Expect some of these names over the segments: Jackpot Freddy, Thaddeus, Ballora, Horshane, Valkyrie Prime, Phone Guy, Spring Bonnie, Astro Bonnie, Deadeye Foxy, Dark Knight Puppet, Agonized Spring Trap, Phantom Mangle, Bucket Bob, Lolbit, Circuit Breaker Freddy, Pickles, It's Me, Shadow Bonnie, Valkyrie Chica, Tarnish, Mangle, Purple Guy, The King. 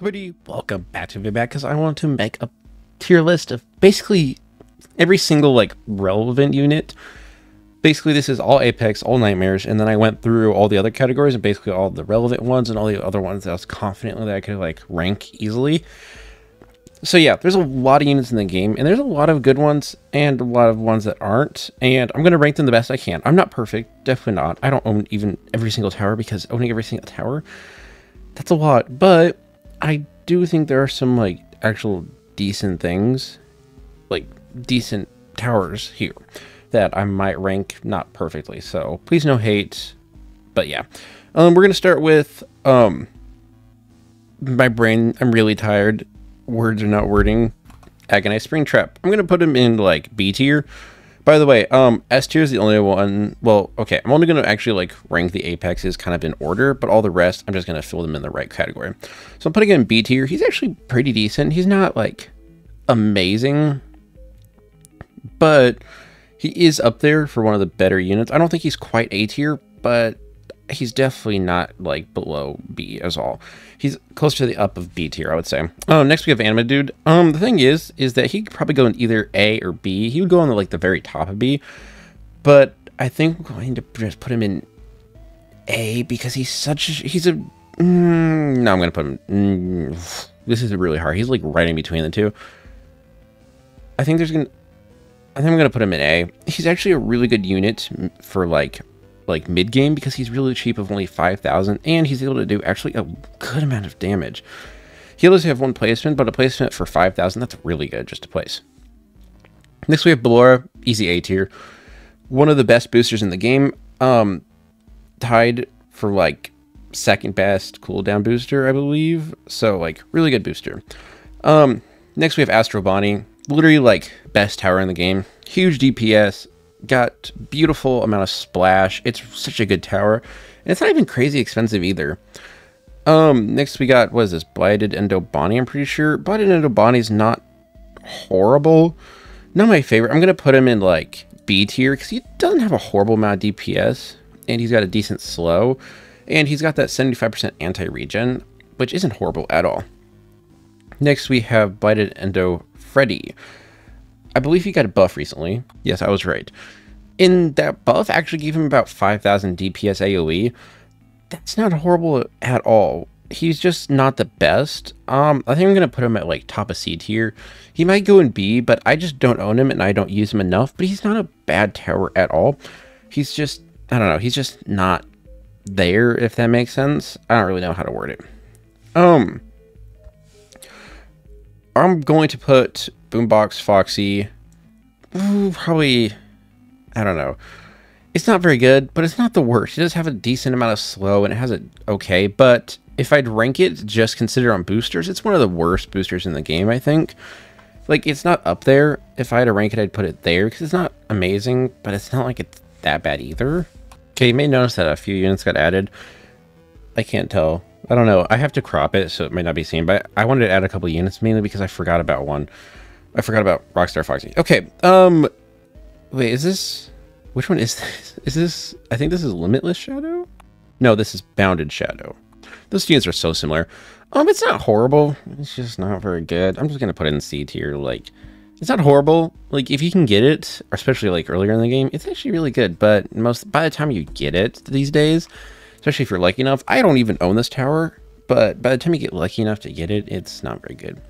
Everybody, welcome back to VBack, because I want to make a tier list of basically every single relevant unit. Basically this is all Apex, all Nightmares, and then I went through all the other categories and basically all the relevant ones and all the other ones that I was confident that I could rank easily. So yeah, there's a lot of units in the game, and there's a lot of good ones and a lot of ones that aren't, and I'm going to rank them the best I can. I'm not perfect, definitely not. I don't own even every single tower, because owning every single tower, that's a lot, but I do think there are some actual decent things, decent towers here that I might rank not perfectly, so please no hate. But yeah, we're going to start with my brain, I'm really tired. Words are not wording. Agonized Spring Trap. I'm going to put him in B tier. By the way, S tier is the only one. Well, okay, I'm only going to actually rank the Apexes kind of in order, but all the rest, I'm just going to fill them in the right category. So I'm putting him in B tier. He's actually pretty decent. He's not amazing, but he is up there for one of the better units. I don't think he's quite A tier, but he's definitely not below B as all. He's close to the up of B tier, I would say. Next we have Anima Dude. The thing is that he could probably go in either A or B. He would go on the very top of B, but I think we're going to just put him in A because he's no, I'm going to put him in, this is really hard. He's right in between the two. I think I'm going to put him in A. He's actually a really good unit for mid game because he's really cheap of only 5,000, and he's able to do actually a good amount of damage. He does have one placement, but a placement for 5,000, that's really good just to place. Next we have Ballora, easy A tier, one of the best boosters in the game, tied for second best cooldown booster, I believe, so really good booster. Next we have Astro Bonnie, literally best tower in the game, huge DPS, got beautiful amount of splash. It's such a good tower, and it's not even crazy expensive either. Next we got, what is this, Blighted Endo-05? I'm pretty sure Blighted Endo-05 is not horrible, not my favorite. I'm gonna put him in B tier because he doesn't have a horrible amount of DPS, and he's got a decent slow, and he's got that 75% anti-regen, which isn't horrible at all. Next we have Blighted Endo Freddy. I believe he got a buff recently. Yes, I was right. And that buff actually gave him about 5,000 DPS AoE. That's not horrible at all. He's just not the best. I think I'm going to put him at top of C tier. He might go in B, but I just don't own him and I don't use him enough. But he's not a bad tower at all. He's just, I don't know, he's just not there, if that makes sense. I don't really know how to word it. I'm going to put Boombox Foxy, probably, I don't know. It's not very good, but it's not the worst. It does have a decent amount of slow, and it has an okay, but if I'd rank it, just consider on boosters, it's one of the worst boosters in the game, I think. It's not up there. If I had to rank it, I'd put it there, because it's not amazing, but it's not it's that bad either. Okay, you may notice that a few units got added. I can't tell. I don't know. I have to crop it, so it might not be seen, but I wanted to add a couple units, mainly because I forgot about one. I forgot about Rockstar Foxy. Okay, wait, is this, which one is this? Is this, I think this is Limitless Shadow? No, this is Bounded Shadow. Those units are so similar. It's not horrible. It's just not very good. I'm just going to put it in C tier. It's not horrible. If you can get it, especially earlier in the game, it's actually really good. But by the time you get it these days, especially if you're lucky enough, I don't even own this tower, but by the time you get lucky enough to get it, it's not very good.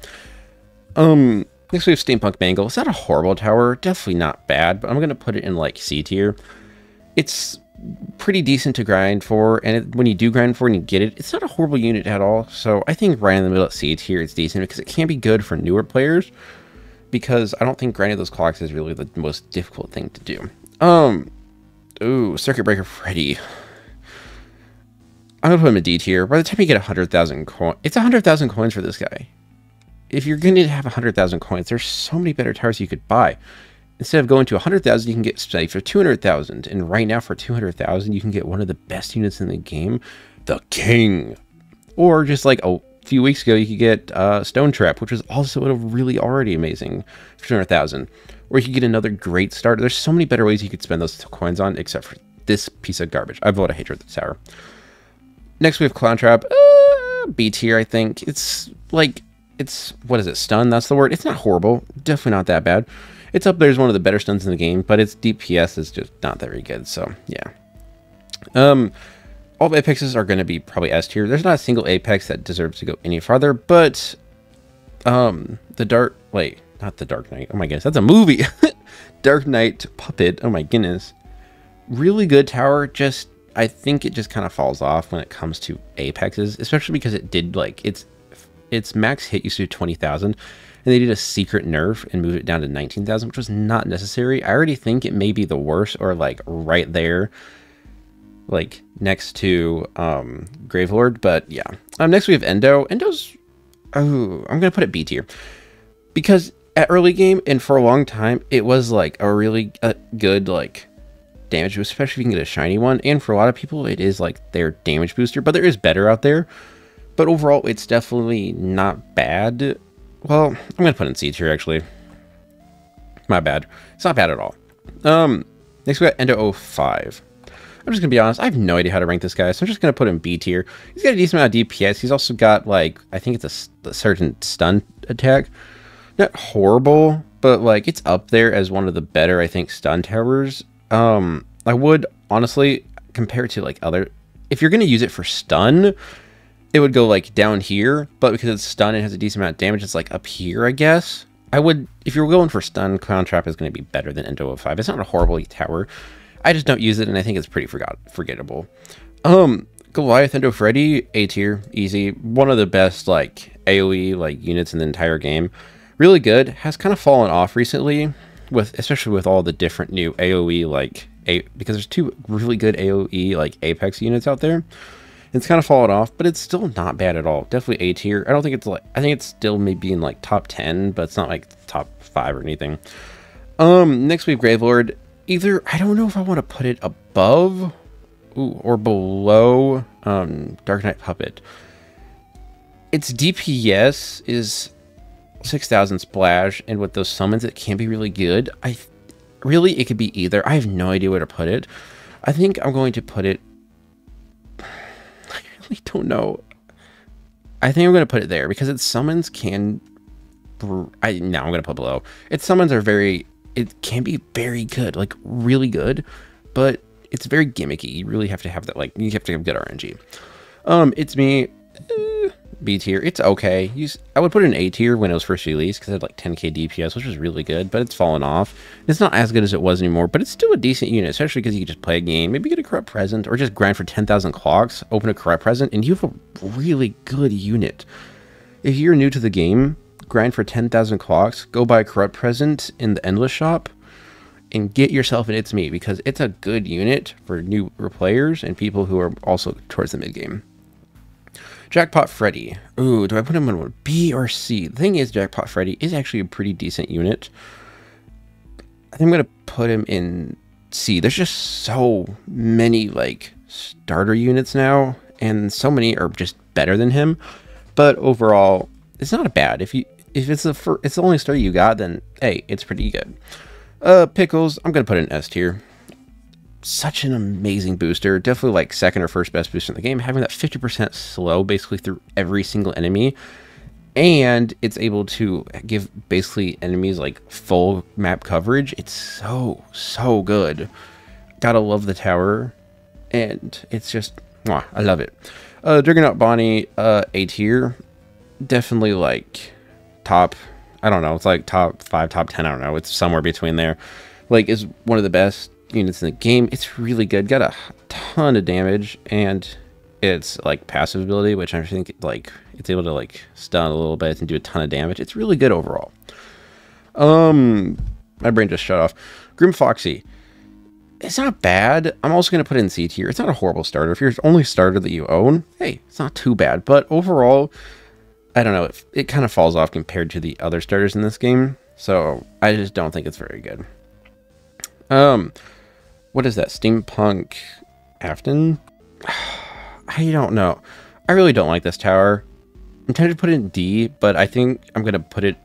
Next we have Steampunk Mangle. It's not a horrible tower, definitely not bad, but I'm going to put it in C tier. It's pretty decent to grind for, and when you do grind for and you get it, it's not a horrible unit at all. So I think right in the middle at C tier it's decent because it can be good for newer players, because I don't think grinding those clocks is really the most difficult thing to do. Ooh, Circuit Breaker Freddy. I'm going to put him in D tier. By the time you get 100,000 coins, it's 100,000 coins for this guy. If you're going to have 100,000 coins, there's so many better towers you could buy. Instead of going to 100,000, you can get, say, for 200,000. And right now, for 200,000, you can get one of the best units in the game, The King. Or just a few weeks ago, you could get Stone Trap, which was also really already amazing for 200,000. Or you could get another great starter. There's so many better ways you could spend those coins on, except for this piece of garbage. I have a lot of hatred for this tower. Next, we have Clown Trap. B tier, I think. It's like, it's, what is it, stun? That's the word. It's not horrible. Definitely not that bad. It's up there as one of the better stuns in the game, but its DPS is just not very good, so yeah. All Apexes are going to be probably S tier. There's not a single Apex that deserves to go any farther, but the Dark, wait, not the Dark Knight. Oh my goodness, that's a movie. Dark Knight Puppet. Oh my goodness. Really good tower, just I think it just kind of falls off when it comes to Apexes, especially because it did, like, its max hit used to do 20,000. And they did a secret nerf and moved it down to 19,000, which was not necessary. I already think it may be the worst, or like right there, like next to Gravelord. But yeah, next we have Endo. Endo's, oh, I'm gonna put it B tier because at early game and for a long time it was like a really good like damage boost, especially if you can get a shiny one. And for a lot of people, it is like their damage booster. But there is better out there. But overall, it's definitely not bad. Well, I'm going to put in C tier, actually. My bad. It's not bad at all. Next, we got Endo-05. I'm just going to be honest. I have no idea how to rank this guy, so I'm just going to put him B tier. He's got a decent amount of DPS. He's also got, like, I think it's a certain stun attack. Not horrible, but, like, it's up there as one of the better, I think, stun towers. I would, honestly, compare it to, like, other... If you're going to use it for stun... It would go like down here, but because it's stun and has a decent amount of damage, it's like up here, I guess. I would, if you're going for stun, Clown Trap is going to be better than Endo-05. It's not a horrible tower. I just don't use it, and I think it's pretty forgettable. Goliath Endo Freddy, A tier, easy. One of the best like AoE like units in the entire game. Really good. Has kind of fallen off recently, with especially with all the different new AoE like because there's two really good AoE like Apex units out there. It's kind of fallen off, but it's still not bad at all. Definitely A tier. I don't think it's like, I think it's still maybe in like top 10, but it's not like top 5 or anything. Next we have Gravelord. Either, I don't know if I want to put it above or below Dark Knight Puppet. Its DPS is 6,000 splash, and with those summons, it can be really good. Really, it could be either. I have no idea where to put it. I think I'm going to put it... I don't know. I think I'm going to put it there because its summons can... No, I'm going to put below. Its summons are very... It can be very good, like really good, but it's very gimmicky. You really have to have that, like, you have to have good RNG. It's Me, B tier. It's okay. I would put it in A tier when it was first released because it had like 10k DPS, which was really good, but it's fallen off. It's not as good as it was anymore, but it's still a decent unit, especially because you can just play a game, maybe get a corrupt present, or just grind for 10,000 clocks, open a corrupt present, and you have a really good unit. If you're new to the game, grind for 10,000 clocks, go buy a corrupt present in the endless shop, and get yourself an It's Me because it's a good unit for newer players and people who are also towards the mid game. Jackpot Freddy. Ooh, do I put him on B or C? The thing is, Jackpot Freddy is actually a pretty decent unit. I think I'm going to put him in C. There's just so many, like, starter units now, and so many are just better than him. But overall, it's not bad. If it's the only starter you got, then, hey, it's pretty good. Pickles, I'm going to put in S tier. Such an amazing booster, definitely like second or first best booster in the game, having that 50% slow basically through every single enemy, and it's able to give basically enemies like full map coverage. It's so good. Gotta love the tower, and it's just mwah, I love it. Juggernaut Bonnie, A tier, definitely like top, I don't know, it's like top 5, top 10, I don't know, it's somewhere between there. Like, is one of the best units in the game. It's really good, got a ton of damage, and it's like passive ability, which I think like it's able to like stun a little bit and do a ton of damage. It's really good overall. My brain just shut off. Grim Foxy, it's not bad. I'm also going to put it in C tier. It's not a horrible starter. If you're the only starter that you own, hey, it's not too bad, but overall, I don't know, it kind of falls off compared to the other starters in this game, so I just don't think it's very good. What is that? Steampunk Afton? I don't know. I really don't like this tower. I'm tempted to put it in D, but I think I'm going to put it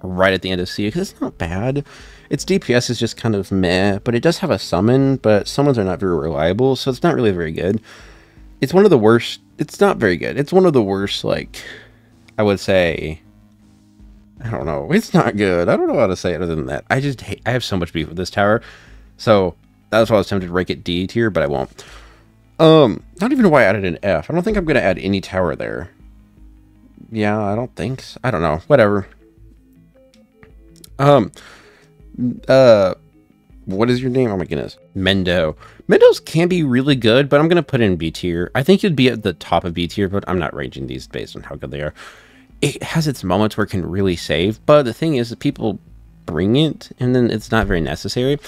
right at the end of C because it's not bad. Its DPS is just kind of meh, but it does have a summon, but summons are not very reliable, so it's not really very good. It's one of the worst. It's not very good. It's one of the worst, like, I would say, I don't know. It's not good. I don't know how to say it other than that. I just hate, I have so much beef with this tower. So that's why I was tempted to rank it D tier, but I won't. Not even why I added an F. I don't think I'm going to add any tower there. Yeah, I don't think so. I don't know. Whatever. What is your name? Oh my goodness. Mendo. Mendos can be really good, but I'm going to put in B tier. I think you'd be at the top of B tier, but I'm not ranging these based on how good they are. It has its moments where it can really save, but the thing is that people bring it and then it's not very necessary.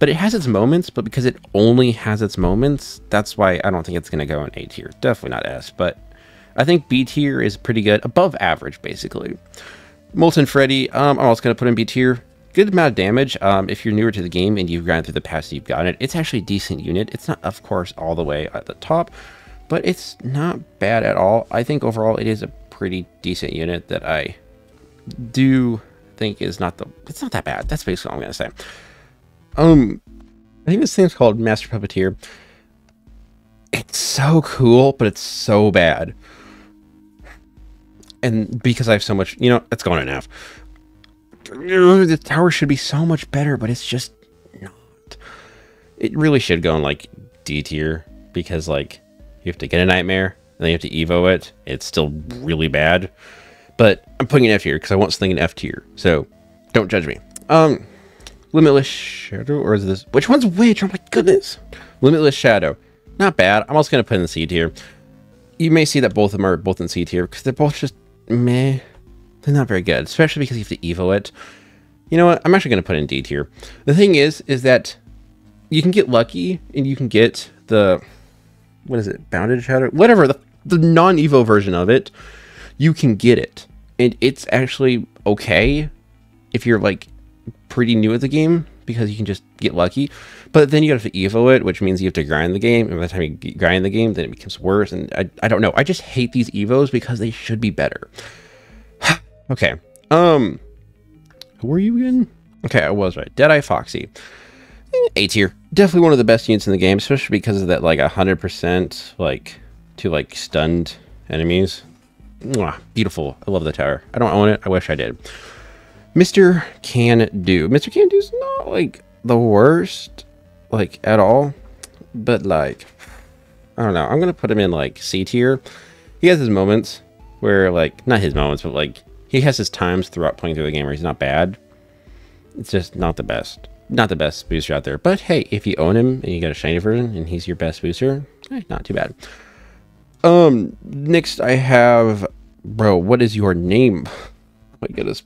But it has its moments, but because it only has its moments, that's why I don't think it's going to go in A tier. Definitely not S, but I think B tier is pretty good, above average, basically. Molten Freddy, I'm also going to put in B tier. Good amount of damage. If you're newer to the game and you've gone through the pass, you've gotten it. It's actually a decent unit. It's not, of course, all the way at the top, but it's not bad at all. I think overall it is a pretty decent unit that I do think is not the, it's not that bad. That's basically all I'm gonna say. I think this thing's called Master Puppeteer. It's so cool, but it's so bad. And because I have so much, you know, it's going enough. The tower should be so much better, but it's just not. It really should go in like D tier, because like you have to get a nightmare. And then you have to Evo it. It's still really bad. But I'm putting an F here because I want something in F tier. So don't judge me. Limitless Shadow, or is this? Which one's which? Oh my goodness. Limitless Shadow. Not bad. I'm also going to put in the C tier. You may see that both of them are both in C tier because they're both just meh. They're not very good, especially because you have to Evo it. You know what? I'm actually going to put in D tier. The thing is that you can get lucky and you can get the, what is it? Bounded Shadow? Whatever. The non-Evo version of it, you can get it. And it's actually okay if you're like pretty new at the game because you can just get lucky. But then you have to Evo it, which means you have to grind the game. And by the time you grind the game, then it becomes worse. And I don't know. I just hate these Evos because they should be better. Okay. Who are you again? Okay, I was right. Deadeye Foxy. A tier. Definitely one of the best units in the game, especially because of that like 100% like to like stunned enemies. Mwah, beautiful. I love the tower. I don't own it. I wish I did. Mr. Can Do. Mr. Can Do's not like the worst like at all, but like I don't know. I'm gonna put him in like C tier. He has his moments where like not his moments, but like he has his times throughout playing through the game where he's not bad. It's just not the best. Not the best booster out there, but hey, if you own him and you got a shiny version and he's your best booster, not too bad. Next I have, bro, what is your name? Oh my goodness,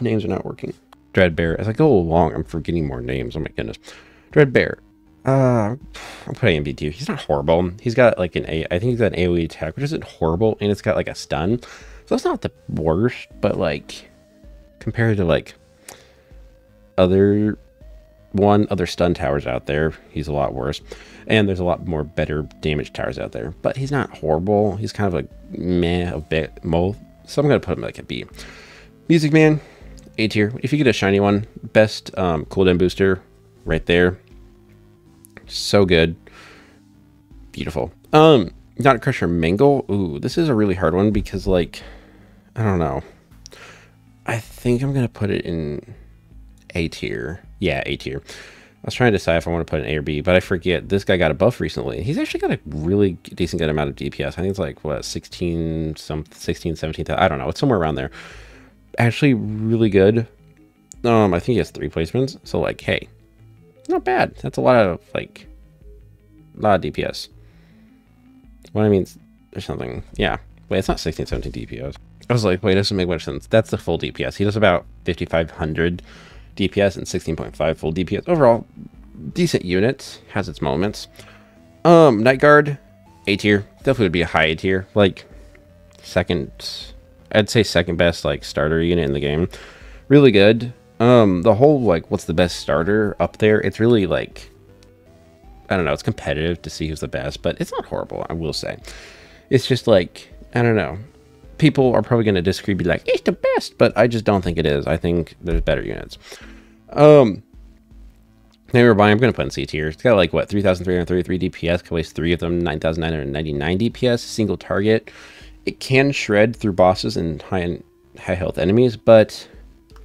names are not working. Dreadbear. As I go along, I'm forgetting more names. Oh my goodness. Dreadbear. I'm putting him B tier. He's not horrible. He's got like an A, I think he's got an AoE attack, which isn't horrible, and it's got like a stun. So that's not the worst, but like compared to like other stun towers out there, he's a lot worse, and there's a lot more better damage towers out there, but he's not horrible. He's kind of like meh a bit mold, so I'm gonna put him like a B. Music Man, A tier. If you get a shiny one, best cooldown booster right there. So good, beautiful. Not Crusher Mangle. Ooh, this is a really hard one because like I don't know, I think I'm gonna put it in A tier. Yeah, A tier. I was trying to decide if I want to put an A or B, but I forget. This guy got a buff recently. He's actually got a really decent good amount of DPS. I think it's like, what, 16, 17, I don't know. It's somewhere around there. Actually really good. I think he has 3 placements. So like, hey, not bad. That's a lot of like, a lot of DPS. What I mean, there's something. Yeah. Wait, it's not 16, 17 DPS. I was like, wait, it doesn't make much sense. That's the full DPS. He does about 5,500 DPS and 16.5 full DPS. Overall, decent unit. Has its moments. Night Guard, A tier. Definitely would be a high A tier. Like, second best, like, starter unit in the game. Really good. The whole, like, what's the best starter up there, it's really, like, I don't know. It's competitive to see who's the best, but it's not horrible, I will say. It's just, like, I don't know. People are probably going to disagree, be like, it's the best, but I just don't think it is. I think there's better units. Never mind, I'm going to put in C tier. It's got like, what, 3,333 DPS, can waste 3 of them, 9,999 DPS, single target, It can shred through bosses and high health enemies, but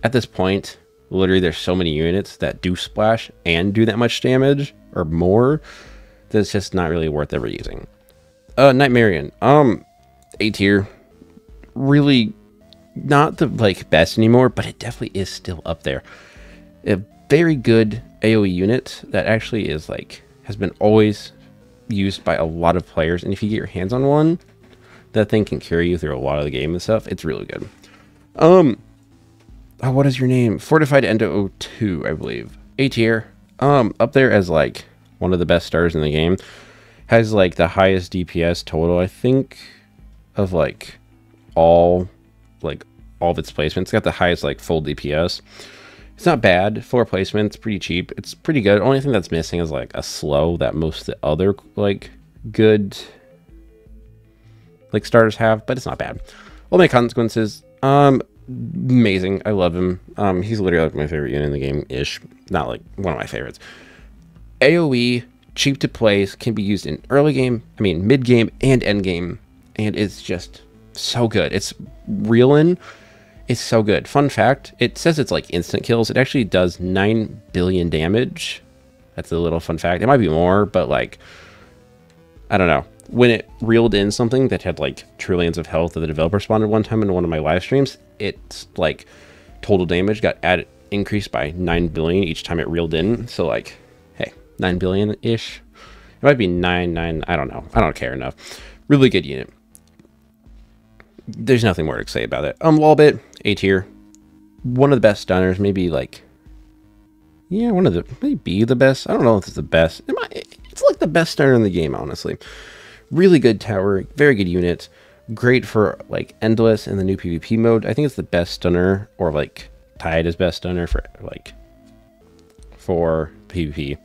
at this point, literally there's so many units that do splash and do that much damage or more that it's just not really worth ever using. Nightmarian. A tier. Really not the best anymore, but it definitely is still up there. A very good AoE unit that actually is has been always used by a lot of players, and if you get your hands on one, that thing can carry you through a lot of the game and stuff. It's really good. Oh, what is your name? Fortified Endo-02, I believe. A tier. Up there as one of the best stars in the game. Has the highest DPS total, I think, of all of its placements. It's got the highest full DPS. It's not bad. 4 placements, pretty cheap. It's pretty good. Only thing that's missing is a slow that most of the other good starters have, but it's not bad. Ultimate Consequences, amazing. I love him. He's literally my favorite unit in the game ish. Not one of my favorites. AoE, cheap to place, can be used in early game, I mean mid game and end game, and it's just so good. It's Reeled In. It's so good. Fun fact, it says it's instant kills. It actually does 9 billion damage. That's a little fun fact. It might be more, but I don't know. When it reeled in something that had trillions of health that the developer spawned at one time in one of my live streams, it's total damage got added, increased by 9 billion each time it reeled in. So hey, 9 billion ish. It might be 9, I don't know. I don't care enough. Really good unit. There's nothing more to say about it. Lolbit, A tier. One of the best stunners, maybe yeah, one of the, maybe the best. I don't know if it's the best. It's the best stunner in the game, honestly. Really good tower, very good unit, great for endless and the new PvP mode. I think it's the best stunner, or tied as best stunner for for PvP.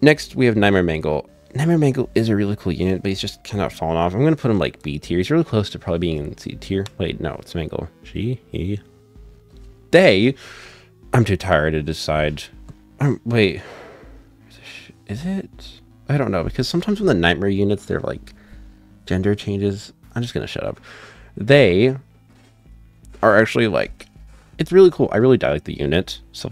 Next we have Nightmare Mangle. Nightmare Mangle is a really cool unit, but he's just kind of fallen off. I'm gonna put him B tier. He's really close to probably being in C tier. Wait, no, it's Mangle. She, he, they. I'm too tired to decide. Wait, is it? I don't know, because sometimes when the nightmare units, they're gender changes. I'm just gonna shut up. They are actually it's really cool. I really like the unit, so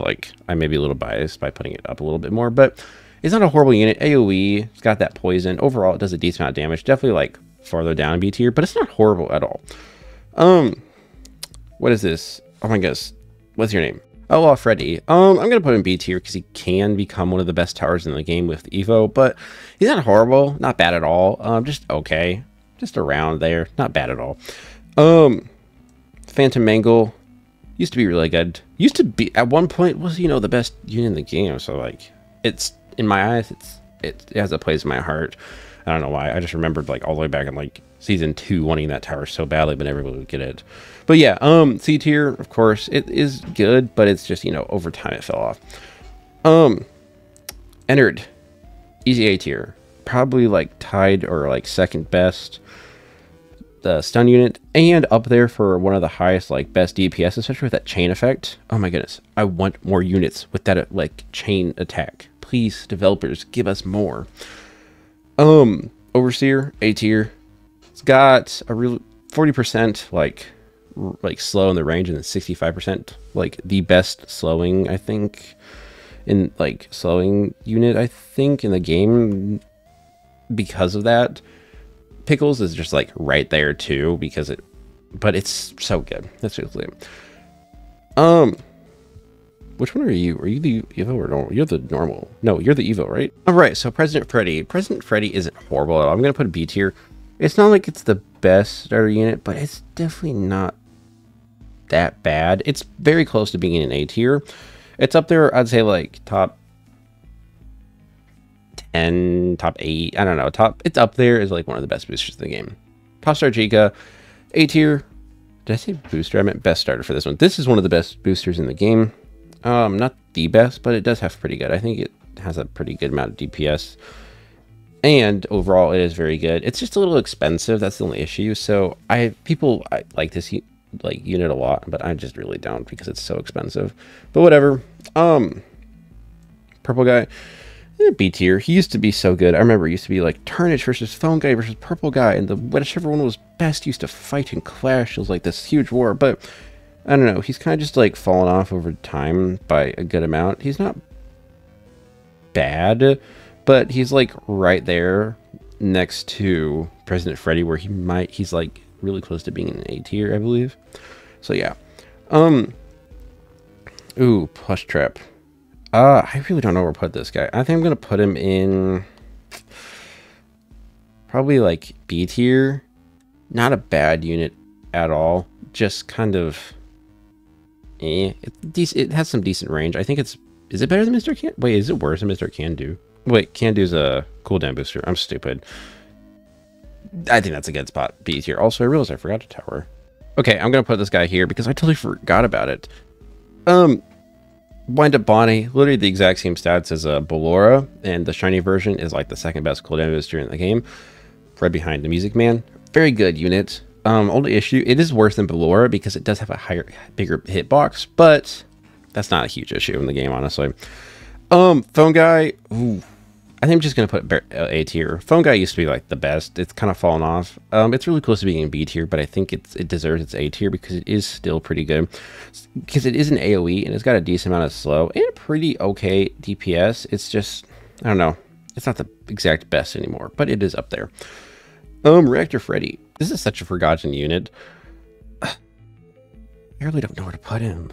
I may be a little biased by putting it up a little bit more, but it's not a horrible unit. AoE, it's got that poison. Overall, it does a decent amount of damage. Definitely farther down B tier, but it's not horrible at all. What is this? Oh my goodness, what's your name? Oh, well, Freddy. I'm going to put him B tier because he can become one of the best towers in the game with Evo, but he's not horrible, not bad at all. Just okay, just around there, not bad at all. Phantom Mangle used to be really good. Used to be, at one point, was, you know, the best unit in the game, so it's, in my eyes, it has a place in my heart. I don't know why, I just remembered all the way back in Season 2 wanting that tower so badly, but everyone would get it. But yeah, C tier, of course, it is good, but it's just, you know, over time it fell off. Entered, easy A tier, probably tied or second best the stun unit, and up there for one of the highest best DPS, especially with that chain effect. Oh my goodness, I want more units with that chain attack. Please, developers, give us more. Overseer, A tier. It's got a real 40% slow in the range, and then 65% the best slowing, I think, in slowing unit, I think, in the game because of that. Pickles is just right there too, because it, but it's so good. That's really good. Which one are you? Are you the Evo or normal? You're the normal. No, you're the Evo, right? All right, so President Freddy. President Freddy isn't horrible at all. I'm gonna put a B tier. It's not it's the best starter unit, but it's definitely not that bad. It's very close to being in an A tier. It's up there, I'd say, top 10, top 8, I don't know. It's up there as one of the best boosters in the game. Top Star Chica, A tier. Did I say booster? I meant best starter for this one. This is one of the best boosters in the game. Not the best, but it does have pretty good. I think it has a pretty good amount of DPS. And overall, it is very good. It's just a little expensive. That's the only issue. So people like this unit a lot, but I just really don't because it's so expensive. But whatever. Purple Guy, B tier. He used to be so good. I remember it used to be like Tarnish versus Phone Guy versus Purple Guy, and the whichever one was best used to fight and clash. It was like this huge war, but I don't know. He's kind of just like fallen off over time by a good amount. He's not bad, but he's like right there next to President Freddy, where he's like really close to being an A tier, I believe. So yeah. Ooh, plush trap. I really don't know where to put this guy. I think I'm gonna put him in probably like B tier. Not a bad unit at all. Just kind of eh. It has some decent range. I think it's. Is it better than Mr. Can? Wait, is it worse than Mr. Can Do? Wait, Can Do's a cooldown booster. I'm stupid. I think that's a good spot. B tier. Also, I realized I forgot to tower. Okay, I'm gonna put this guy here because I totally forgot about it. Bounded Bonnie, literally the exact same stats as a Ballora, and the shiny version is like the second best cooldown booster in the game, right behind the Music Man. Very good unit. Only issue, it is worse than Ballora because it does have a bigger hitbox, but that's not a huge issue in the game, honestly. Phone Guy, ooh, I think I'm just gonna put A tier. Phone Guy used to be like the best. It's kind of fallen off. It's really close to being B tier, but I think it deserves its A tier because it is still pretty good. Because it is an AoE and it's got a decent amount of slow and a pretty okay DPS. It's just, I don't know. It's not the exact best anymore, but it is up there. Reactor Freddy. This is such a forgotten unit. I really don't know where to put him.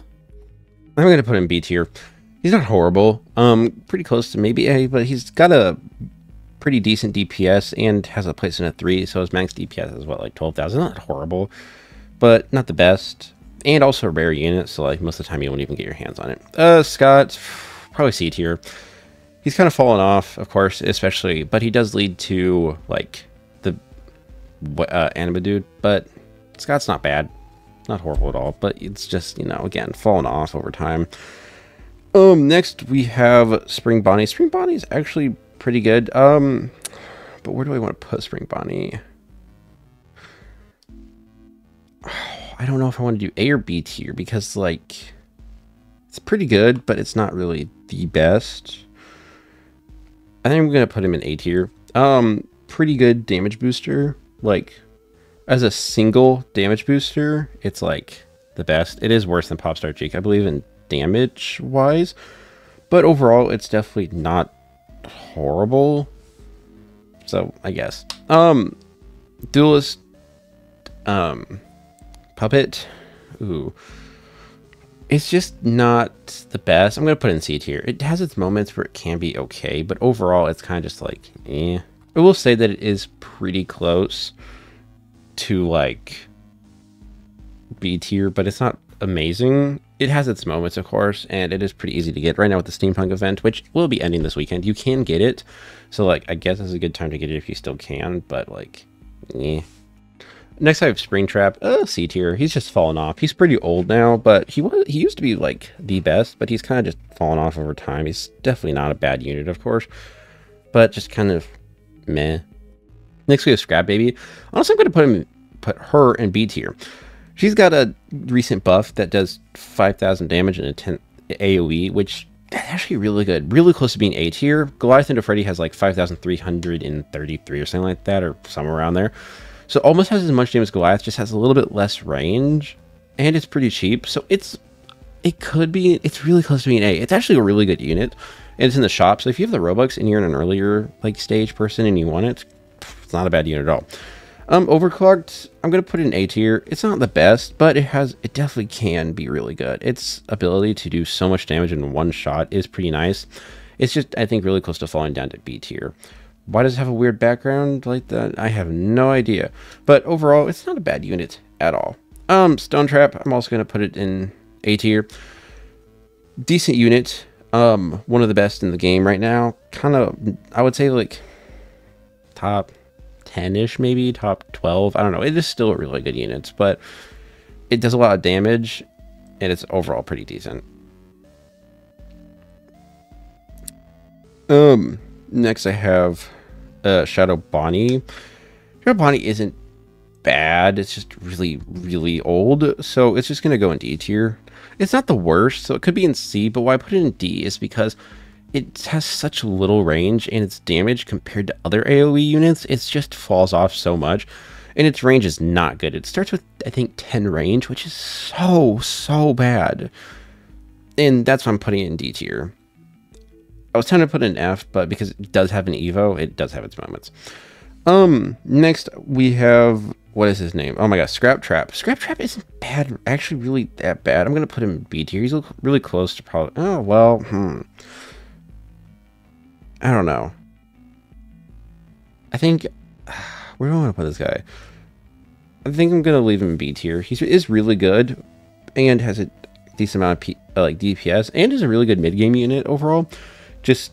I'm gonna put him B tier. He's not horrible, pretty close to maybe A, but he's got a pretty decent DPS and has a place in a 3, so his max DPS is, what, like 12,000? Not horrible, but not the best. And also a rare unit, so like most of the time you won't even get your hands on it. Scott, probably C tier. He's kind of fallen off, of course, especially, but he does lead to, like, the Anima Dude, but Scott's not bad. Not horrible at all, but it's just, you know, again, fallen off over time. Next we have Spring Bonnie. Spring Bonnie is actually pretty good. But where do I want to put Spring Bonnie? Oh, I don't know if I want to do A or B tier because, like, it's pretty good, but it's not really the best. I think I'm going to put him in A tier. Pretty good damage booster. Like, as a single damage booster, it's, like, the best. It is worse than Popstar Chica, I believe, in damage wise, but overall it's definitely not horrible, so I guess. Duelist Puppet, ooh, it's just not the best. I'm gonna put it in C tier. It has its moments where it can be okay, but overall it's kind of just like eh. I will say that it is pretty close to like B tier, but it's not amazing. It has its moments, of course, and it is pretty easy to get right now with the Steampunk event, which will be ending this weekend. You can get it, so like I guess it's a good time to get it if you still can, but like eh. Next I have Spring Trap, C tier. He's just fallen off. He's pretty old now, but he used to be like the best, but he's kind of just fallen off over time. He's definitely not a bad unit, of course, but just kind of meh. Next we have Scrap Baby. Honestly, I'm gonna put her in B tier. She's got a recent buff that does 5,000 damage and a 10 AoE, which that's actually really good. Really close to being A tier. Goliath Endo Freddy has like 5,333 or something like that, or somewhere around there. So almost has as much damage as Goliath, just has a little bit less range, and it's pretty cheap. So it's really close to being A. It's actually a really good unit, and it's in the shop. So if you have the Robux and you're in an earlier like stage person and you want it, it's not a bad unit at all. Overclocked, I'm gonna put it in A tier. It's not the best, but it definitely can be really good. Its ability to do so much damage in one shot is pretty nice. It's just, I think, really close to falling down to B tier. Why does it have a weird background like that? I have no idea. But overall, it's not a bad unit at all. Stone Trap, I'm also gonna put it in A tier. Decent unit. One of the best in the game right now. Kind of, I would say like top 10-ish, maybe top 12. I don't know. It is still a really good unit, but it does a lot of damage and it's overall pretty decent. Next I have Shadow Bonnie. Shadow Bonnie isn't bad. It's just really, really old, so it's just gonna go in D tier. It's not the worst, so it could be in C, but why I put it in D is because it has such little range, and its damage compared to other AoE units, it just falls off so much. And its range is not good. It starts with, I think, 10 range, which is so bad. And that's why I'm putting it in D tier. I was trying to put it in F, but because it does have an Evo, it does have its moments. Next we have, what is his name? Oh my gosh, Scrap Trap. Scrap Trap isn't bad, actually really that bad. I'm going to put him in B tier. He's really close to probably, oh, well, I don't know. I think, where do I want to put this guy? I think I'm going to leave him in B tier. He is really good and has a decent amount of DPS and is a really good mid-game unit overall. Just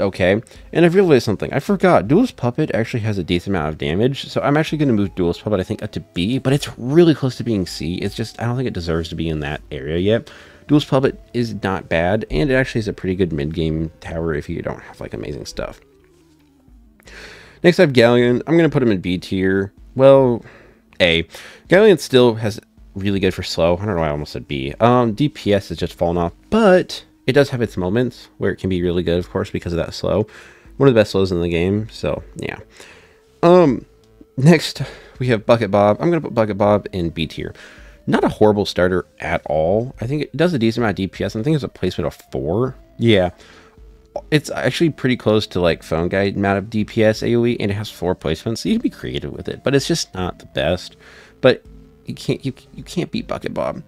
okay. And I've realized something. I forgot. Duelist Puppet actually has a decent amount of damage. So I'm actually going to move Duelist Puppet, I think, up to B. But it's really close to being C. It's just I don't think it deserves to be in that area yet. Duelist Puppet is not bad. And it actually is a pretty good mid-game tower if you don't have, like, amazing stuff. Next I have Galleon. I'm going to put him in B tier. Well, A. Galleon still has really good for slow. I don't know why I almost said B. DPS has just fallen off. But it does have its moments where it can be really good, of course, because of that slow. One of the best slows in the game, so yeah. Next, we have Bucket Bob. I'm going to put Bucket Bob in B tier. Not a horrible starter at all. I think it does a decent amount of DPS. I think it's a placement of 4. Yeah. It's actually pretty close to, like, Phone Guy amount of DPS AoE, and it has 4 placements, so you can be creative with it. But it's just not the best. But you can't beat Bucket Bob.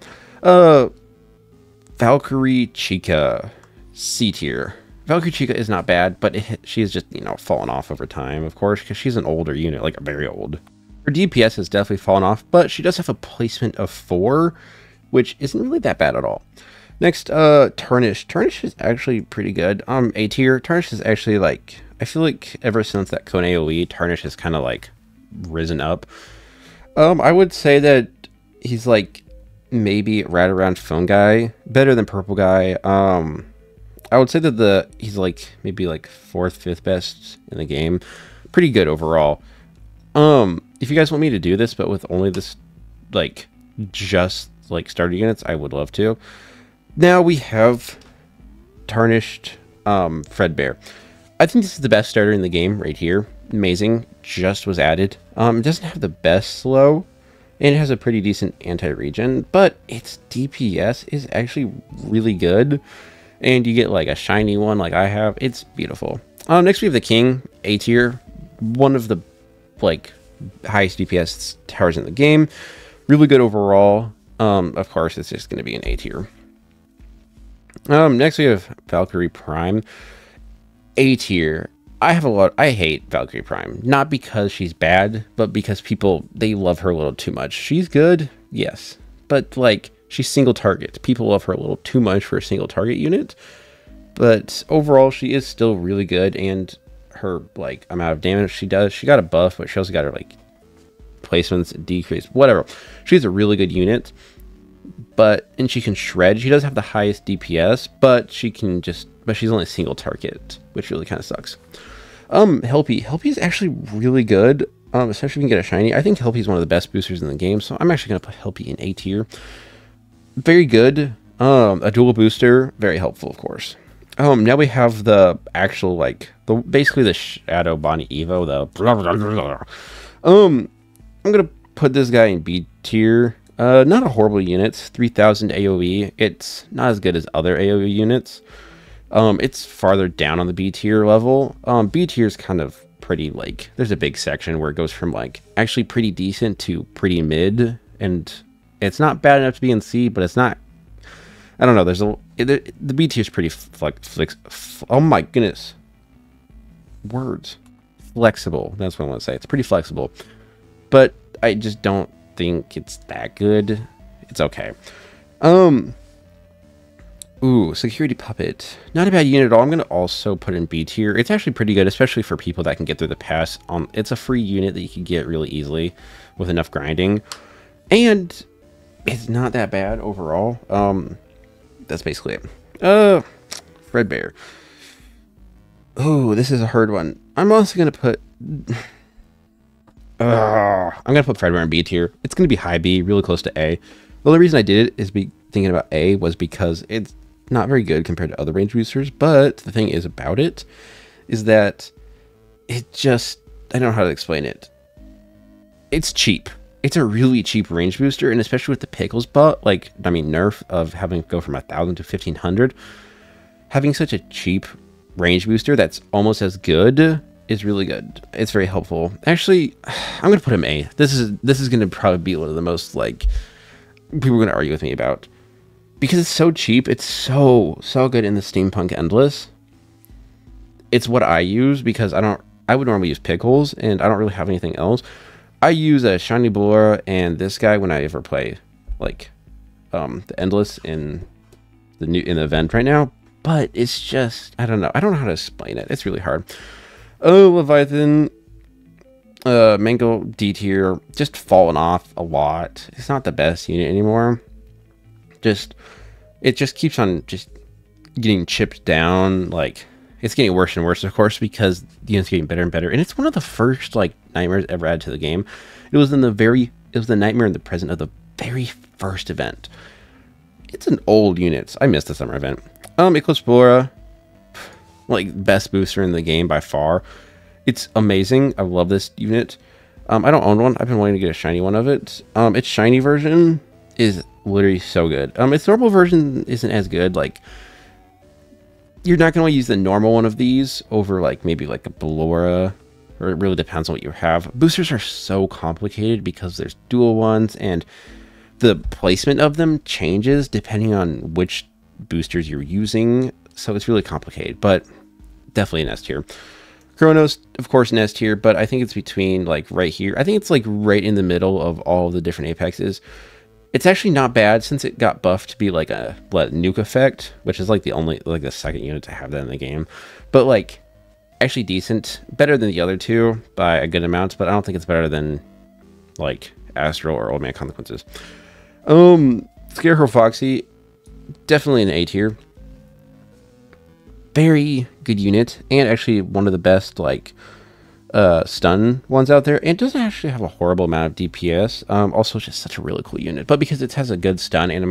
Valkyrie Chica, C tier. Valkyrie Chica is not bad, but she is just, you know, fallen off over time, of course, because she's an older unit, like very old. Her DPS has definitely fallen off, but she does have a placement of 4, which isn't really that bad at all. Next, Tarnish. Tarnish is actually pretty good. A tier. Tarnish is actually, like, I feel like ever since that Kone AoE, Tarnish has kind of, like, risen up. I would say that he's, like, maybe right around Phone Guy, better than Purple Guy. I would say that he's like maybe like 4th, 5th best in the game. Pretty good overall. If you guys want me to do this, but with only this, like, just like starter units, I would love to. Now we have Tarnished Fredbear. I think this is the best starter in the game right here. Amazing, just was added. It doesn't have the best slow. And it has a pretty decent anti-regen, but its DPS is actually really good. And you get, like, a shiny one like I have. It's beautiful. Next we have the King, A tier. One of the, like, highest DPS towers in the game. Really good overall. Of course, it's just going to be an A tier. Next we have Valkyrie Prime, A tier. I hate Valkyrie Prime, not because she's bad, but because people, they love her a little too much. She's good, yes, but, like, she's single target. People love her a little too much for a single target unit, but overall she is still really good, and her, like, amount of damage she does, she got a buff, but she also got her, like, placements decreased, whatever. She's a really good unit, but, and she can shred. She does have the highest DPS, but she can just, but she's only a single target, which really kind of sucks. Helpy. Helpy is actually really good, especially if you can get a shiny. I think Helpy is one of the best boosters in the game, so I'm actually going to put Helpy in A tier. Very good. A dual booster, very helpful, of course. Now we have the actual, like, basically the Shadow Bonnie Evo, the blah, blah, blah, blah. I'm going to put this guy in B tier. Not a horrible unit, 3000 AoE. It's not as good as other AoE units. It's farther down on the B tier level. B tier is kind of pretty, like, there's a big section where it goes from, like, actually pretty decent to pretty mid, and it's not bad enough to be in C, but it's not, I don't know, there's a, the B tier is pretty oh my goodness, words, flexible, that's what I want to say. It's pretty flexible, but I just don't think it's that good. It's okay. Ooh, Security Puppet. Not a bad unit at all. I'm going to also put in B tier. It's actually pretty good, especially for people that can get through the pass. It's a free unit that you can get really easily with enough grinding. And it's not that bad overall. That's basically it. Fredbear. Ooh, this is a hard one. I'm also going to put I'm going to put Fredbear in B tier. It's going to be high B, really close to A. The only reason I did it is thinking about A was because it's not very good compared to other range boosters, but the thing is about it is that it just, I don't know how to explain it. It's cheap. It's a really cheap range booster, and especially with the Pickles buff, like, I mean, nerf of having to go from 1,000 to 1,500, having such a cheap range booster that's almost as good is really good. It's very helpful. Actually, I'm gonna put him A. This is gonna probably be one of the most, like, people are gonna argue with me about, because it's so cheap. It's so good in the Steampunk Endless. It's what I use because I would normally use Pickles, and I don't really have anything else. I use a shiny Ballora and this guy when I ever play, like, the Endless in the event right now. But it's just, I don't know how to explain it. It's really hard. Oh, Leviathan, Mangle D tier, just fallen off a lot. It's not the best unit anymore. It just keeps on just getting chipped down. Like, it's getting worse and worse, of course, because the unit's getting better and better. And it's one of the first, like, nightmares ever added to the game. It was the nightmare in the present of the very first event. It's an old unit. I missed the summer event. Eclipse Ballora, like, best booster in the game by far. It's amazing. I love this unit. I don't own one. I've been wanting to get a shiny one of it. Its shiny version is literally so good. Its normal version isn't as good. Like, you're not going to use the normal one of these over, like, maybe like a Ballora, or it really depends on what you have. Boosters are so complicated because there's dual ones, and the placement of them changes depending on which boosters you're using. So it's really complicated, but definitely an S tier. Kronos, of course, an S tier, but I think it's between, like, right here. I think it's, like, right in the middle of all the different apexes. It's actually not bad since it got buffed to be like a nuke effect, which is like the only, like, the second unit to have that in the game. But, like, actually decent, better than the other two by a good amount, but I don't think it's better than, like, Astral or Old Man Consequences. Scarecrow Foxy, definitely an A tier. Very good unit, and actually one of the best, like, stun ones out there. It doesn't actually have a horrible amount of DPS. Also, it's just such a really cool unit, but because it has a good stun and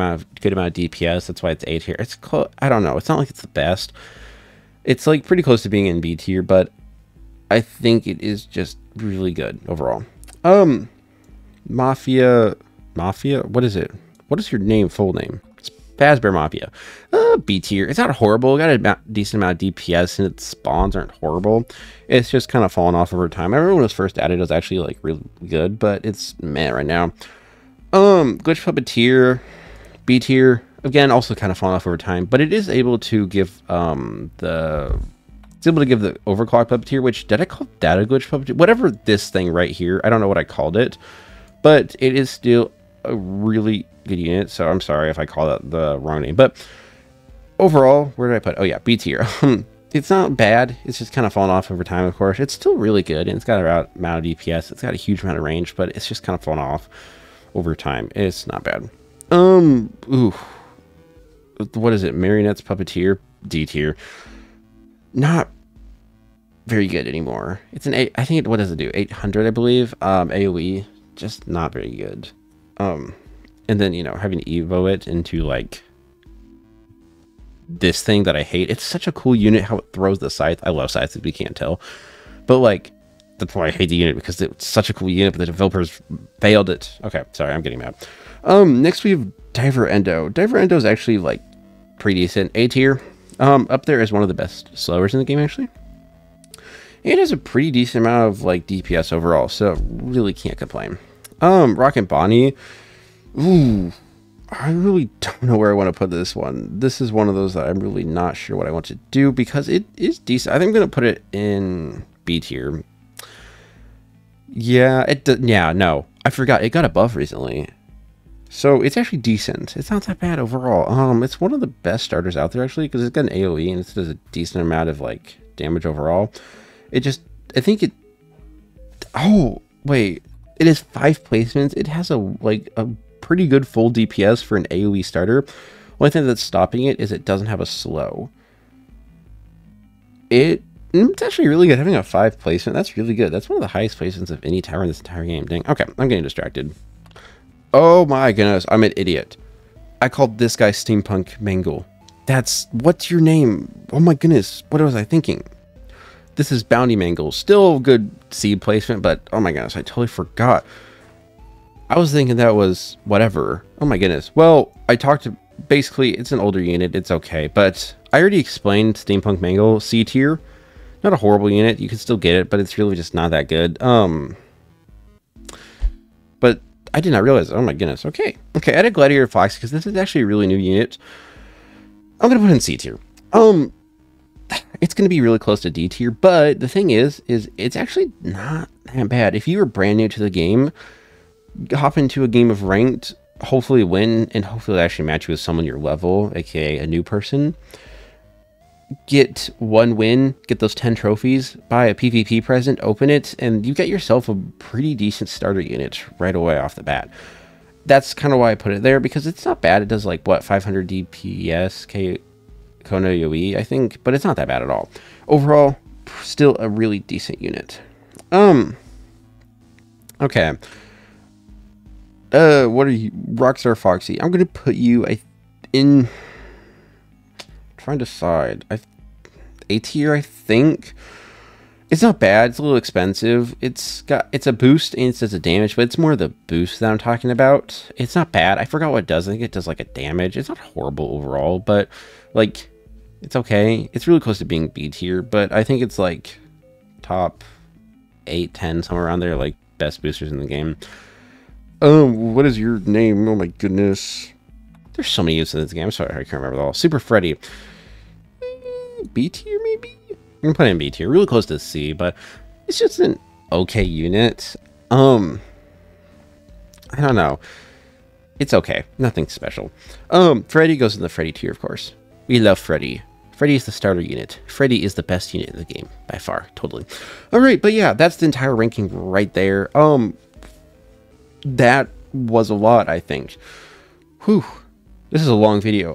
good amount of DPS, that's why it's A tier. It's close. I don't know. It's not like it's the best. It's, like, pretty close to being in B tier, but I think it is just really good overall. Mafia. What is it? What is your name? Full name? It's Fazbear Mafia. B tier. It's not horrible. It got a decent amount of DPS, and its spawns aren't horrible. It's just kind of fallen off over time. I remember when it was first added, it was actually, like, really good, but it's meh right now. Glitch Puppeteer, B tier. Again, also kind of fallen off over time, but it is able to give the overclock puppeteer, which did I call data glitch puppeteer? Whatever this thing right here, I don't know what I called it, but it is still a really good unit. So I'm sorry if I call that the wrong name, but overall, where did I put? Oh yeah, B tier. It's not bad. It's just kind of fallen off over time. Of course, it's still really good, and it's got a amount of DPS. It's got a huge amount of range, but it's just kind of fallen off over time. It's not bad. Ooh. What is it? Marionettes Puppeteer, D tier. Not very good anymore. It's an A. I think, what does it do? 800, I believe. AoE, just not very good. And then, you know, having to evo it into, like, this thing that I hate. It's such a cool unit how it throws the scythe. I love scythes, if you can't tell. But, like, that's why I hate the unit, because it's such a cool unit, but the developers failed it. Okay, sorry, I'm getting mad. Next we have Diver Endo. Diver Endo is actually, like, pretty decent. A tier. Up there is one of the best slowers in the game, actually. It has a pretty decent amount of, like, DPS overall, so really can't complain. Rocket Bonnie. Ooh, I really don't know where I want to put this one. This is one of those that I'm really not sure what I want to do, because it is decent. I think I'm going to put it in B tier. Yeah, no. I forgot. It got a buff recently. So it's actually decent. It's not that bad overall. It's one of the best starters out there, actually, because it's got an AoE and it does a decent amount of, like, damage overall. It just, I think it, oh, wait, it has 5 placements. It has a, like, a pretty good full DPS for an AoE starter. Only thing that's stopping it is it doesn't have a slow. It's actually really good. Having a 5 placement, that's really good. That's one of the highest placements of any tower in this entire game. Dang, okay, I'm getting distracted. Oh my goodness, I'm an idiot. I called this guy Steampunk Mangle. That's... what's your name? Oh my goodness, what was I thinking? This is Bounty Mangle. Still good seed placement, but oh my goodness, I totally forgot. I was thinking that was whatever. Oh my goodness. Well, I talked to... basically, it's an older unit. It's okay, but I already explained Steampunk Mangle C tier. Not a horrible unit. You can still get it, but it's really just not that good. But I did not realize. Oh my goodness. Okay. Okay, I had a Gladiator Fox because this is actually a really new unit. I'm going to put in C tier. It's going to be really close to D tier, but the thing is it's actually not that bad. If you were brand new to the game, hop into a game of ranked, hopefully win, and hopefully they actually match you with someone your level, aka a new person. Get one win, get those 10 trophies, buy a PvP present, open it, and you get yourself a pretty decent starter unit right away off the bat. That's kind of why I put it there, because it's not bad. It does like, what, 500 DPS, Kono Yui, I think, but it's not that bad at all. Overall, still a really decent unit. Okay. What are you, Rockstar Foxy? I'm gonna put you in. Trying to decide. A tier, I think. It's not bad. It's a little expensive. It's a boost and it does a damage, but it's more the boost that I'm talking about. It's not bad. I forgot what it does. I think it does like a damage. It's not horrible overall, but like, it's okay. It's really close to being B tier, but I think it's like top 8, 10 somewhere around there. Like best boosters in the game. What is your name? Oh my goodness. There's so many uses in this game. I'm sorry, I can't remember it all. Super Freddy. B tier, maybe? I'm gonna put it in B tier. Really close to C, but it's just an okay unit. I don't know. It's okay. Nothing special. Freddy goes in the Freddy tier, of course. We love Freddy. Freddy is the starter unit. Freddy is the best unit in the game, by far. Totally. Alright, but yeah, that's the entire ranking right there. That was a lot, I think. Whew. This is a long video.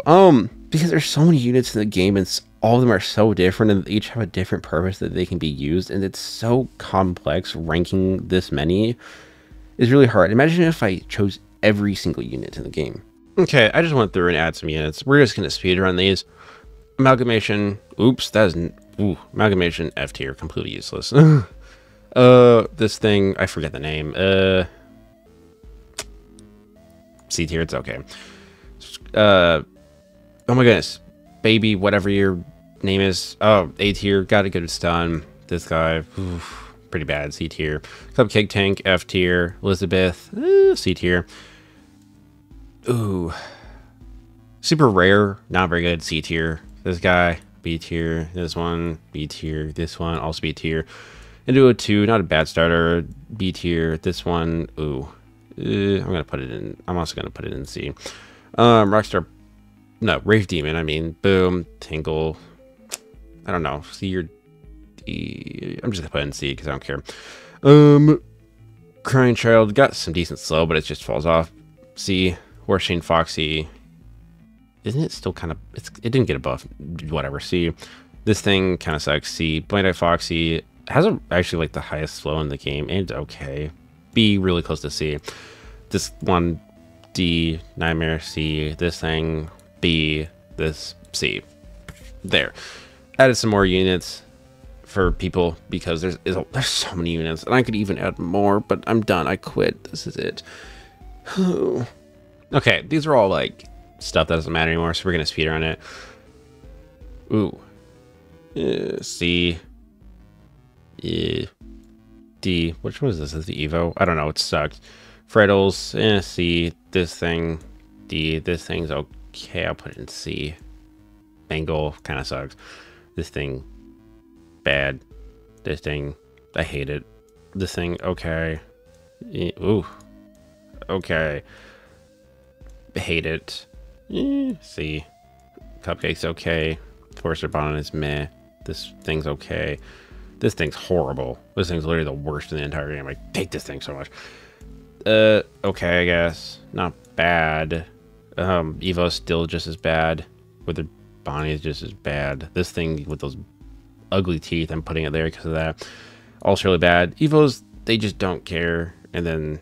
Because there's so many units in the game and all of them are so different and each have a different purpose that they can be used, and it's so complex. Ranking this many is really hard. Imagine if I chose every single unit in the game. Okay, I just went through and add some units. We're just gonna speedrun these. Amalgamation. Oops, that is amalgamation F tier, completely useless. This thing, I forget the name. C tier, it's okay. Oh my goodness, baby, whatever your name is. Oh, A tier, got a good stun. This guy, oof, pretty bad. C tier. Cupcake Tank, F tier. Elizabeth, C tier. Ooh, super rare, not very good. C tier. This guy, B tier. This one, B tier. This one, also B tier. Endo-02, not a bad starter. B tier. This one, ooh. I'm gonna put it in. I'm also gonna put it in C. Rockstar, no, Rave Demon. I mean, Boom, Tingle. I don't know. C or D. I'm just gonna put it in C because I don't care. Crying Child got some decent slow, but it just falls off. C. Horshane Foxy. Isn't it still kind of? It didn't get a buff. Whatever. C. This thing kind of sucks. C. Blind Eye Foxy has actually like the highest slow in the game, and okay. B, really close to C. This one, D. Nightmare, C. This thing, B. This, C. There. Added some more units for people because there's so many units, and I could even add more, but I'm done. I quit. This is it. Okay, these are all like stuff that doesn't matter anymore, so we're gonna speedrun it. Ooh. C. Yeah. D. Which one is this? Is the Evo? I don't know. It sucked. Freddles. C. This thing. D. This thing's okay. I'll put it in C. Mangle. Kind of sucks. This thing. Bad. This thing. I hate it. This thing. Okay. Ooh. Okay. I hate it. C. Cupcake's okay. Forcer Bonnet is meh. This thing's okay. This thing's horrible. This thing's literally the worst in the entire game. I hate this thing so much. Okay, I guess. Not bad. Evo's still just as bad. Withered Bonnie is just as bad. This thing with those ugly teeth, I'm putting it there because of that. Also really bad. Evo's, they just don't care. And then,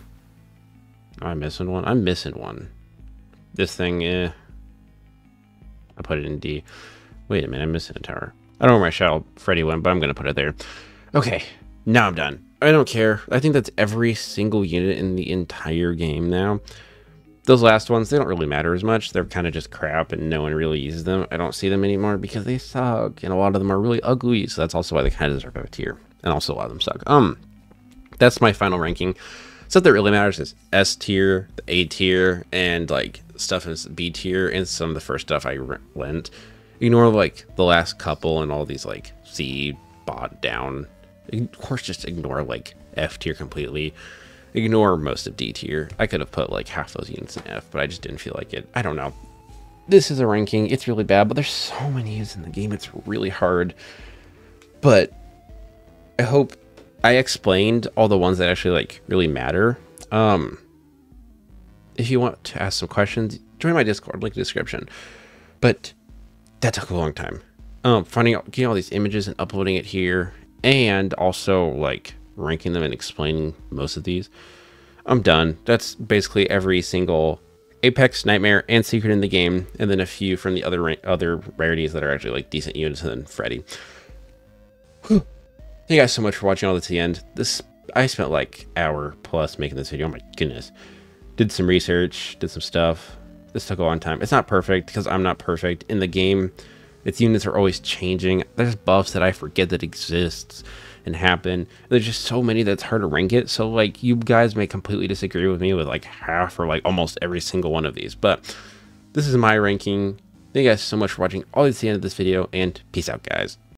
am I missing one? I'm missing one. This thing, I put it in D. Wait a minute, I'm missing a tower. I don't know where my Shadow Freddy went, but I'm gonna put it there. Okay, now I'm done. I don't care. I think that's every single unit in the entire game now. Those last ones, they don't really matter as much. They're kind of just crap and no one really uses them. I don't see them anymore because they suck. And a lot of them are really ugly. So that's also why they kind of deserve a tier. And also a lot of them suck. That's my final ranking. Stuff that really matters is S tier, the A tier, and like stuff is B tier. And some of the first stuff I lent. Ignore like the last couple and all these like C, bot down. Of course, just ignore like F tier completely. Ignore most of D tier. I could have put like half those units in F, but I just didn't feel like it. I don't know. This is a ranking. It's really bad, but there's so many units in the game. It's really hard. But I hope I explained all the ones that actually like really matter. If you want to ask some questions, join my Discord, link in the description. But that took a long time. Finding out, getting all these images and uploading it here, and also like ranking them and explaining most of these. I'm done. That's basically every single Apex, Nightmare, and Secret in the game, and then a few from the other rarities that are actually like decent units, and then Freddy. Whew. Thank you guys so much for watching all this to the end. I spent like hour plus making this video. Oh my goodness. Did some research, did some stuff. This took a long time. It's not perfect because I'm not perfect in the game. Its units are always changing. There's buffs that I forget that exists and happen. There's just so many that's hard to rank it. So like you guys may completely disagree with me with like half or like almost every single one of these. But this is my ranking. Thank you guys so much for watching all the way to the end of this video, and peace out, guys.